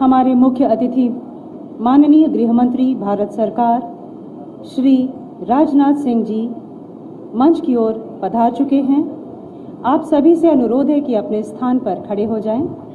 हमारे मुख्य अतिथि माननीय गृह मंत्री भारत सरकार श्री राजनाथ सिंह जी मंच की ओर पधार चुके हैं। आप सभी से अनुरोध है कि अपने स्थान पर खड़े हो जाएं।